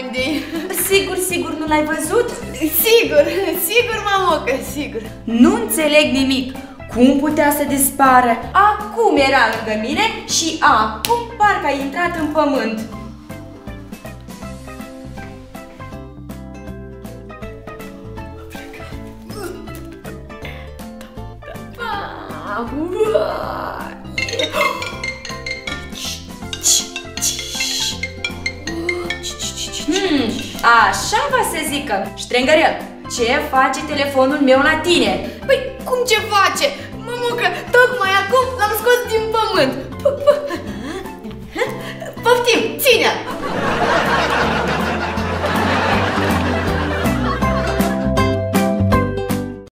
unde. Sigur, sigur nu l-ai văzut? Sigur, sigur, mamocă, sigur. Nu înțeleg nimic. Cum putea să dispară? Acum era lângă mine și acum parcă a intrat în pământ. Așa va să zică. Ștrengărel, ce face telefonul meu la tine? Păi, cum ce face? Mămucă, tocmai acum l-am scos din pământ.